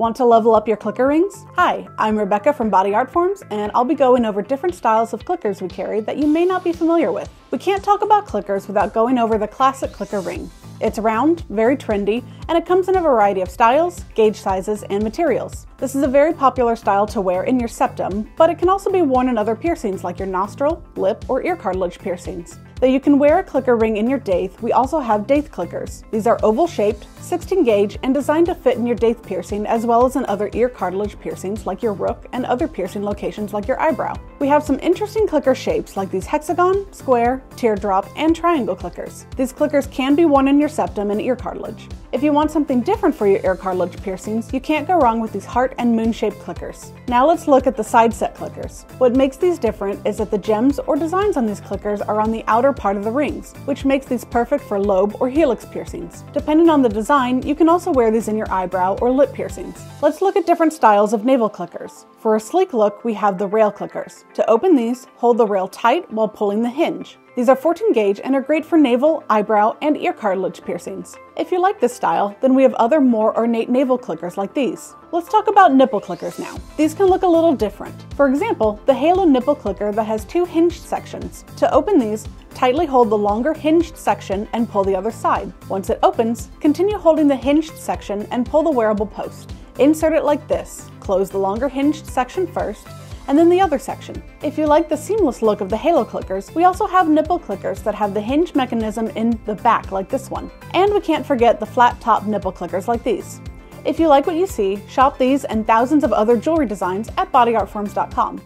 Want to level up your clicker rings? Hi, I'm Rebecca from Body Art Forms, and I'll be going over different styles of clickers we carry that you may not be familiar with. We can't talk about clickers without going over the classic clicker ring. It's round, very trendy, and it comes in a variety of styles, gauge sizes, and materials. This is a very popular style to wear in your septum, but it can also be worn in other piercings like your nostril, lip, or ear cartilage piercings. Though you can wear a clicker ring in your daith, we also have daith clickers. These are oval-shaped, 16 gauge, and designed to fit in your daith piercing as well as in other ear cartilage piercings like your rook and other piercing locations like your eyebrow. We have some interesting clicker shapes like these hexagon, square, teardrop, and triangle clickers. These clickers can be worn in your septum and ear cartilage. If you want something different for your ear cartilage piercings, you can't go wrong with these heart and moon-shaped clickers. Now let's look at the side set clickers. What makes these different is that the gems or designs on these clickers are on the outer part of the rings, which makes these perfect for lobe or helix piercings. Depending on the design, you can also wear these in your eyebrow or lip piercings. Let's look at different styles of navel clickers. For a sleek look, we have the rail clickers. To open these, hold the rail tight while pulling the hinge. These are 14 gauge and are great for navel, eyebrow, and ear cartilage piercings. If you like this style, then we have other more ornate navel clickers like these. Let's talk about nipple clickers now. These can look a little different. For example, the halo nipple clicker that has two hinged sections. To open these, tightly hold the longer hinged section and pull the other side. Once it opens, continue holding the hinged section and pull the wearable post. Insert it like this. Close the longer hinged section first, and then the other section. If you like the seamless look of the halo clickers, we also have nipple clickers that have the hinge mechanism in the back like this one. And we can't forget the flat top nipple clickers like these. If you like what you see, shop these and thousands of other jewelry designs at bodyartforms.com.